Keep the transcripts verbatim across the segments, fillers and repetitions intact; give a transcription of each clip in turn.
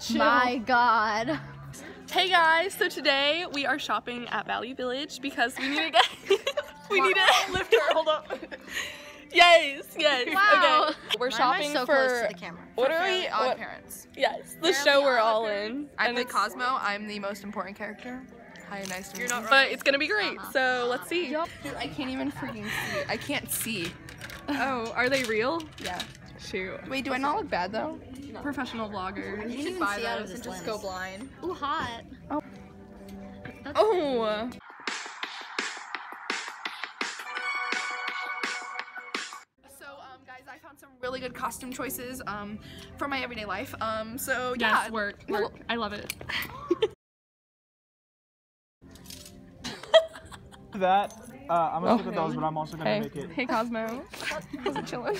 chill. My God. Hey guys, so today we are shopping at Value Village because we need to get we need to lift her. Hold up. Yes, yes. Wow. Okay. We're shopping so for close to the camera. What are we? Odd Parents. Yes, the show we're all in. I play Cosmo. I'm the most important character. Hi, nice to meet you. But it's gonna be great. Uh-huh. So let's see. Yep. Dude, I can't even freaking see. I can't see. Oh, are they real? Yeah. Shoot. Wait, do I not look bad though? No. Professional vloggers. You should buy those and just go blind. Ooh, hot. Oh. That's oh. Some really good costume choices um, for my everyday life. Um, so yeah, yes, work, work. I love it. that uh, I'm gonna oh, stick with those, but I'm also gonna hey. make it. Hey, Cosmo, how's it chillin'?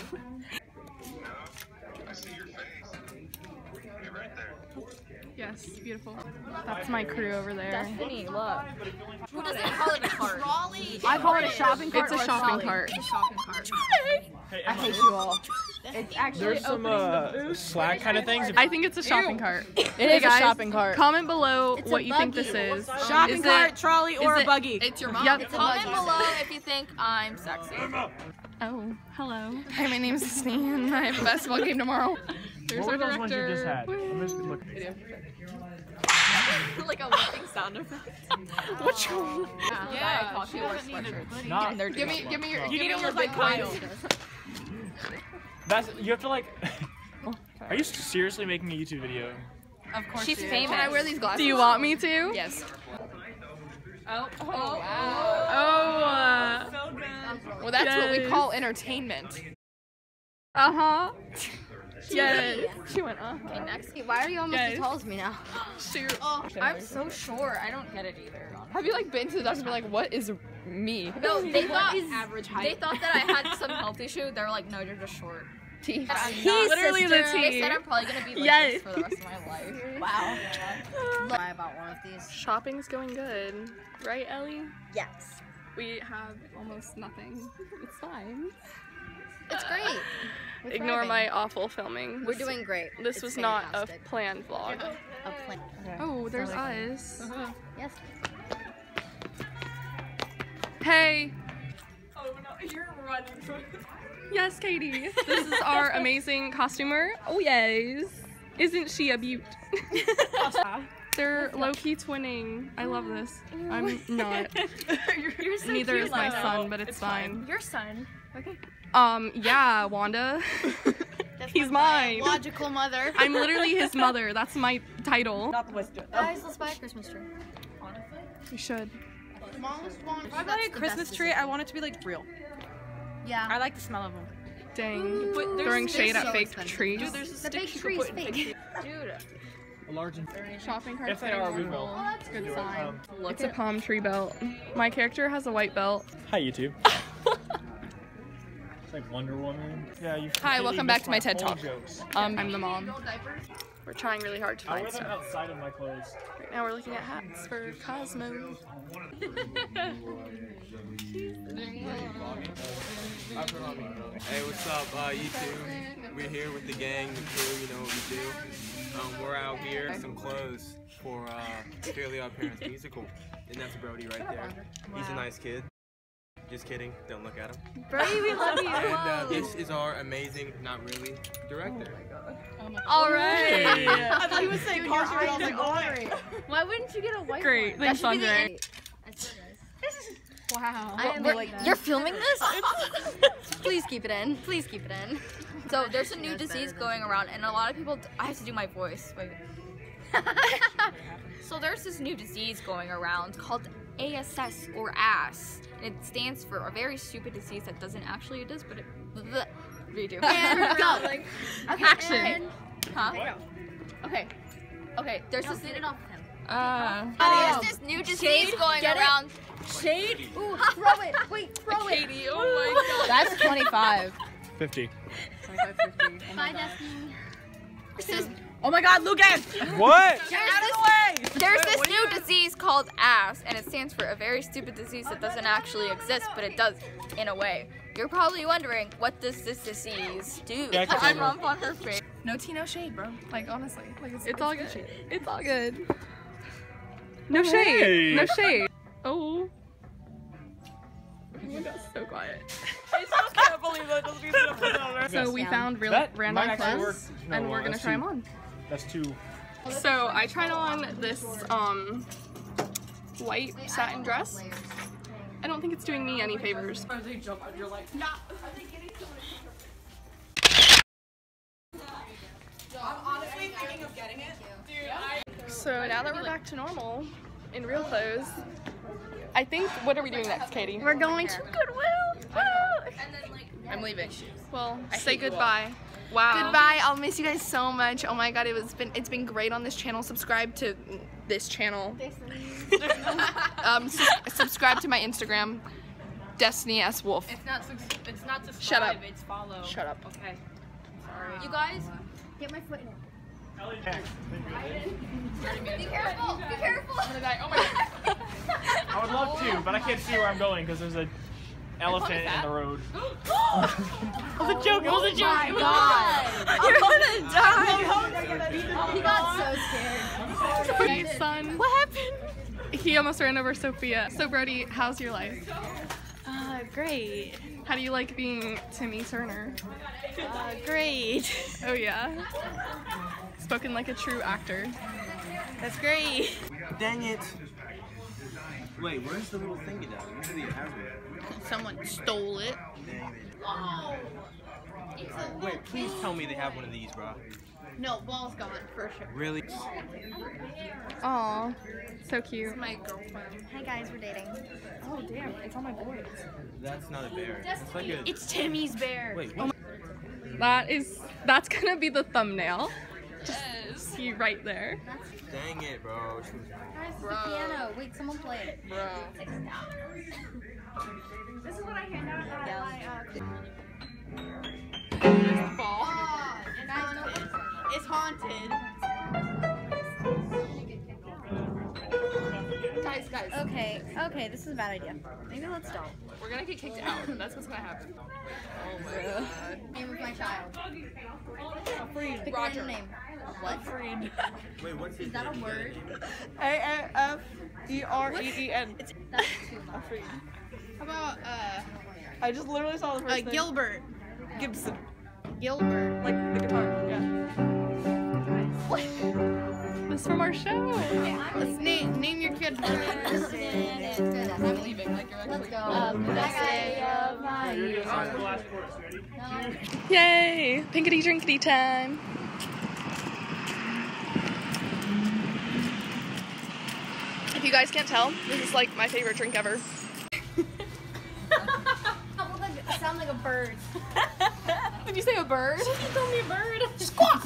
I see your face. You're right there. Yes, beautiful. That's my crew over there. Destiny, look. Who doesn't call it a cart? I call it a shopping cart. It's a shopping cart. It's a shopping cart. Hey, I hate you all. It's actually There's some uh, slack kind of things. I think it's a shopping Ew. cart. It hey is guys, a shopping cart. Comment below it's what you think this is. Shopping is cart, it, trolley, or it, a buggy. It's your mom. Yep. It's comment below if you think I'm sexy. Oh, hello. Hi, my name's Stan. I have a basketball game tomorrow. There's what were those ones you just had? I'm just looking. Like a laughing sound effect. Which one? Yeah, yeah coffee or sweatshirt. Give me, give me your. You need to look like Kyle. That's you have to like. Are you seriously making a YouTube video? Of course. She's famous. Can I wear these glasses? Do you want me to? Yes. Oh! Oh! Oh! Wow. oh uh, so good. Well, that's yes. what we call entertainment. Uh huh. Yes. She went up. Okay, next. Why are you almost yes. as tall as me now? Shoot. Oh, I'm so short. I don't get it either. Honestly. Have you like been to the doctor and be like, what is me? No, they thought average height. They thought that I had some health issue. They were like, no, you're just short. Teeth. Literally the teeth. They said I'm probably gonna be like yes. this for the rest of my life. Wow. Lie about one of these. Shopping's going good, right, Ellie? Yes. We have almost nothing. It's fine. It's great. We're Ignore thriving. my awful filming. We're doing great. This it's was fantastic. not a planned vlog. A plan. Okay. Oh, there's Sorry. eyes. Uh-huh. Yes. Hey. Oh no, you're running from it. Yes, Katie. This is our amazing costumer. Oh yes. Isn't she a beaut? They're low-key twinning. I love this. I'm not. You're so Neither cute, is my son, but it's, it's fine. fine. Your son. Okay. Um, yeah, Wanda. He's mine. Logical mother. I'm literally his mother. That's my title. Not the Western. Guys, let's buy a Christmas tree. Honestly? We should. If I buy a Christmas tree, I want it to be like real. Yeah. I like the smell of them. Dang. Ooh, Throwing shade so at fake expensive. trees. Dude, there's a stick you can put in fake trees. Dude. A large and shopping cart. If they are, we will. Oh, that's a good sign. It's a palm tree belt. My character has a white belt. Hi, YouTube. It's like Wonder Woman. Yeah, you Hi, welcome back to my, my TED Talk. Jokes. Um, I'm the mom. We're trying really hard to find stuff. I wear them outside of my clothes. Right now we're looking at hats for Cosmo. Hey, what's up, uh, YouTube? We're here with the gang, the crew, you know what we do. Um, we're out here with some clothes for uh, Fairly OddParents musical. And that's Brody right there. He's a nice kid. Just kidding, don't look at him. Brody, we love you! And uh, this is our amazing, not really, director. Oh my god. Oh Alright! I thought he was saying costume, I was like, alright. Why wouldn't you get a white Great, one? Thanks, Andre. I swear, guys. Wow. I didn't like that. You're filming this? Please keep it in. Please keep it in. So, there's a new disease going around, and a lot of people. I have to do my voice. Wait. So, there's this new disease going around called A S S or A S S. It stands for a very stupid disease that doesn't actually exist, but it bleh, redo. And go. Like, okay, action. And, huh? What? Okay. Okay. There's no, this get it off him. Uh, oh, there's this new disease Shade, going get around. It? Shade. Ooh, throw it. Wait, throw it. Katie, oh my god. That's twenty-five. fifty. twenty-five, fifty. Oh my Bye, Destiny. Oh my god, Lucas! What? Get out of the way! There's this new disease called A S S, and it stands for a very stupid disease that doesn't actually exist, but it does, in a way. You're probably wondering, what does this disease do? Yeah, I'm off on her face. No tea, no shade, bro. Like, honestly. Like, it's, it's, it's all good. Shade. It's all good. No hey. shade. No shade. Oh. That's so quiet. I just can't believe that doesn't even So we found really that random clothes, no, and we're gonna try too, them on. That's too. So I tried on this um white satin dress. I don't think it's doing me any favors. So now that we're back to normal, in real clothes, I think, what are we doing next, Katie? We're going to Goodwill! Woo! I'm leaving. Well, say goodbye. Wow. Goodbye, I'll miss you guys so much. Oh my god, it was been, it's been great on this channel. Subscribe to this channel. um, su subscribe to my Instagram, Destiny S. Wolfe. It's not, it's not subscribe, Shut up. it's follow. Shut up. Okay. Sorry. You guys, get my foot in it. Ellie, yeah. Be careful! Be careful! I'm gonna die. Oh my god. I would love to, but I can't see where I'm going because there's an elephant in the road. It was a joke! It was a joke! Oh my god! You're gonna die! He got so scared. My son. What happened? He almost ran over Sophia. So Brody, how's your life? Uh, great. How do you like being Timmy Turner? Uh, great. Oh yeah? Spoken like a true actor. That's great. Dang it. Wait, where's the little thingy down? Where do you have it? Someone stole it. Whoa! It's a little Wait, please tell me they have one of these, bro. No, ball's gone for sure. Really? Aw, so cute. It's my girlfriend. Hi guys, we're dating. Oh damn, it's on my board. That's not a bear. It's like a. It's Timmy's bear. Wait, what? That is. That's gonna be the thumbnail. Yes. You right there. Dang it, bro. Guys, the piano. Wait, someone play it. Bro. This is what I hand out at my, uh... There's the ball. Oh, and I know it's haunted. Guys, guys. Okay, okay, this is a bad idea. Maybe let's don't. We're gonna get kicked out. That's what's gonna happen. Oh my god. Name of my child. Freed. Roger. Name. What? Freed. Wait, what's his Is that name? a word? A F E R E E N. That's too much. Freed. How about, uh... I just literally saw the first uh, thing. Gilbert. Gibson. Gilbert. Like, the guitar. Yeah. What? This is from our show. Yeah, Let's name, name your kid. I'm leaving. Like, you're Let's go. Um, my you're gonna the last chorus. Ready? No. Yay! Pinkity drinkity time. If you guys can't tell, this is like my favorite drink ever. I sound like a bird. Did you say a bird? She told me a bird. Squawk!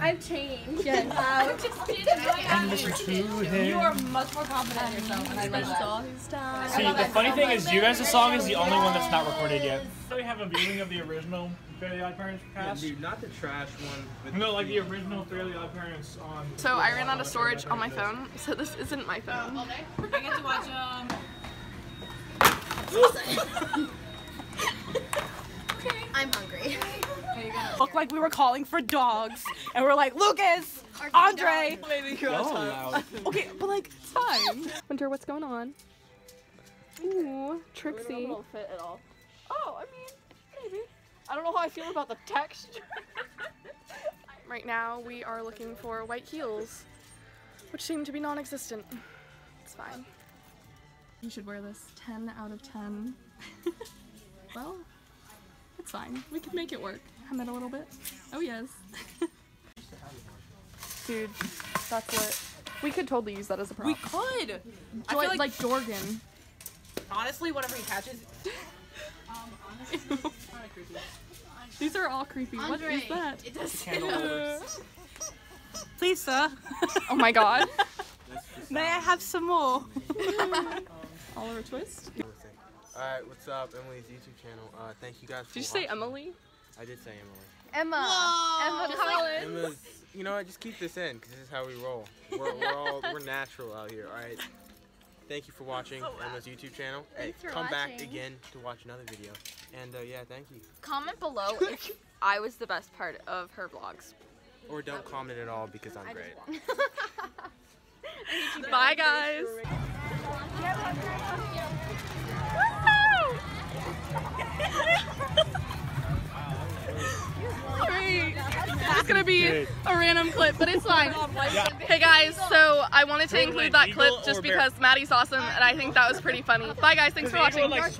I've changed. Yes. Um, I'm just kidding. Like, you are much more confident in yourself, and I love that. See, the funny thing is, you guys, the song is the only one that's not recorded yet. So we have a viewing of the original Fairly OddParents cast. Yeah, dude, not the trash one. But no, like the original Fairly OddParents on. So I ran out of storage on my phone, so this isn't my phone. All day. I get to watch them. Okay. I'm hungry. Looked like we were calling for dogs, and we're like, Lucas, Andre. Oh, okay, but like, it's fine. Wonder what's going on. Ooh, Trixie. Don't fit at all. Oh, I mean, maybe. I don't know how I feel about the texture. Right now, we are looking for white heels, which seem to be non-existent. It's fine. You should wear this. ten out of ten. Well. It's fine. We can make it work. Hum it a little bit. Oh yes. Dude, that's what we could totally use that as a prop. We could. I feel like, like Jorgen. Honestly, whatever he catches. um, honestly, it's kind of creepy. These are all creepy. Andre, what is that? It does. Please, sir. Oh my God. May I have some more? Oliver Twist. Alright, what's up? Emily's YouTube channel. Uh, thank you guys for watching. Did you say Emily? I did say Emily. Emma! Whoa. Emma Collins! Emma's, you know what, just keep this in, because this is how we roll. We're, we're all, we're natural out here, alright? thank you for watching so Emma's YouTube channel. Hey, come watching. back again to watch another video. And uh, yeah, thank you. Comment below if I was the best part of her vlogs. Or don't comment at all because I'm I great. Bye guys. Alright, it's gonna be a random clip, but it's fine. Hey guys, so I wanted to include that clip just because Maddie's awesome and I think that was pretty funny. Bye guys, thanks for watching.